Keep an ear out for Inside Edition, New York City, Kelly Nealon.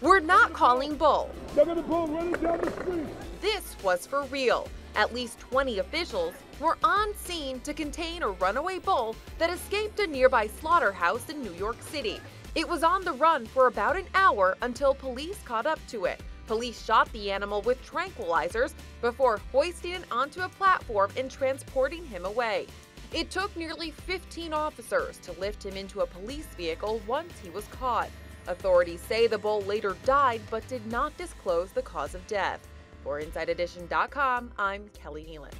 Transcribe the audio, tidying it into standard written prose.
We're not calling bull. This was for real. At least 20 officials were on scene to contain a runaway bull that escaped a nearby slaughterhouse in New York City. It was on the run for about an hour until police caught up to it. Police shot the animal with tranquilizers before hoisting it onto a platform and transporting him away. It took nearly 15 officers to lift him into a police vehicle once he was caught. Authorities say the bull later died but did not disclose the cause of death. For InsideEdition.com, I'm Kelly Nealon.